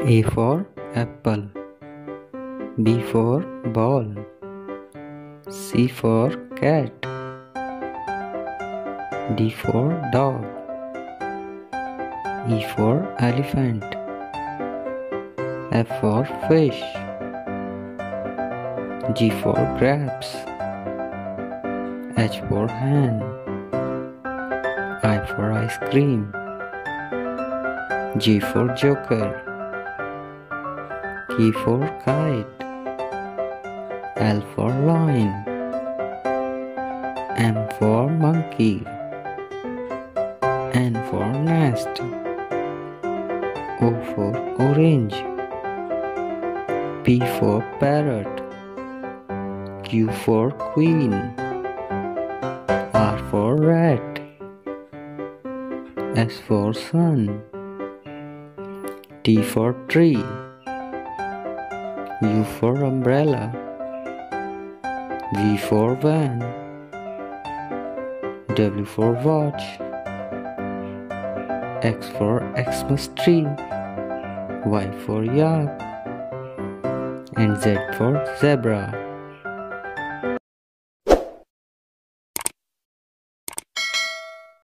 A for apple, B for ball, C for cat, D for dog, E for elephant, F for fish, G for grapes, H for hand, I for ice cream, J for joker, K for kite, L for lion, M for monkey, N for nest, O for orange, P for parrot, Q for queen, R for rat, S for sun, T for tree, U for umbrella, V for van, W for watch, X for Xmas tree, Y for yak, and Z for zebra.